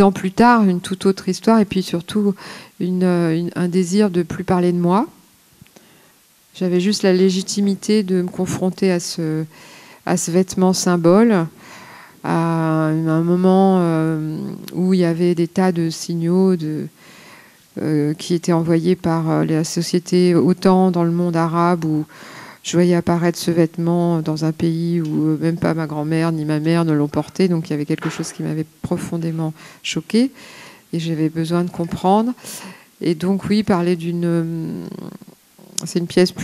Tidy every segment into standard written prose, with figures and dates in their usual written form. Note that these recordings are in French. ans plus tard, une toute autre histoire, et puis surtout un désir de plus parler de moi. J'avais juste la légitimité de me confronter à ce vêtement symbole, à un moment où il y avait des tas de signaux qui étaient envoyés par la société, autant dans le monde arabe où je voyais apparaître ce vêtement dans un pays où même pas ma grand-mère ni ma mère ne l'ont porté. Donc il y avait quelque chose qui m'avait profondément choquée et j'avais besoin de comprendre. Et donc oui, parler d'une... C'est une pièce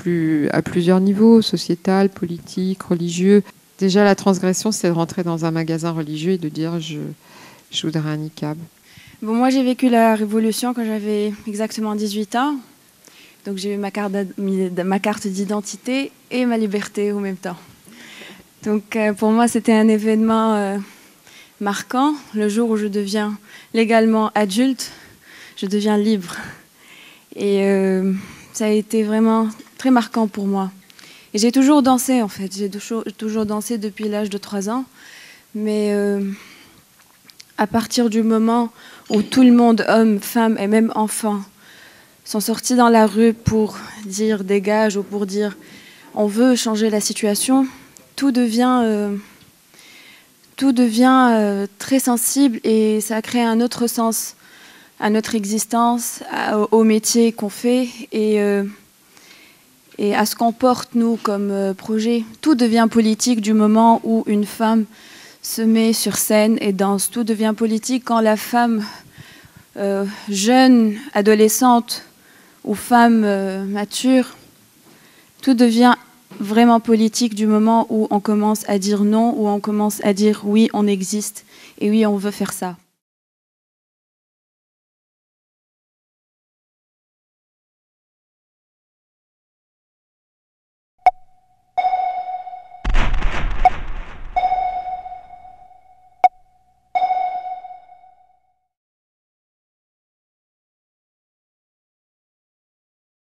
à plusieurs niveaux, sociétal, politique, religieux. Déjà la transgression, c'est de rentrer dans un magasin religieux et de dire je voudrais un niqab. Bon, moi j'ai vécu la révolution quand j'avais exactement 18 ans. Donc j'ai eu ma carte d'identité et ma liberté en même temps. Donc pour moi, c'était un événement marquant. Le jour où je deviens légalement adulte, je deviens libre. Et ça a été vraiment très marquant pour moi. Et j'ai toujours dansé, en fait. J'ai toujours dansé depuis l'âge de 3 ans. Mais à partir du moment où tout le monde, hommes, femmes et même enfants, sont sortis dans la rue pour dire « dégage » ou pour dire « on veut changer la situation », tout devient très sensible et ça crée un autre sens à notre existence, au métier qu'on fait et à ce qu'on porte, nous, comme projet. Tout devient politique du moment où une femme se met sur scène et danse. Tout devient politique quand la femme jeune, adolescente, ou femme mature, tout devient vraiment politique du moment où on commence à dire non, où on commence à dire oui, on existe et oui, on veut faire ça.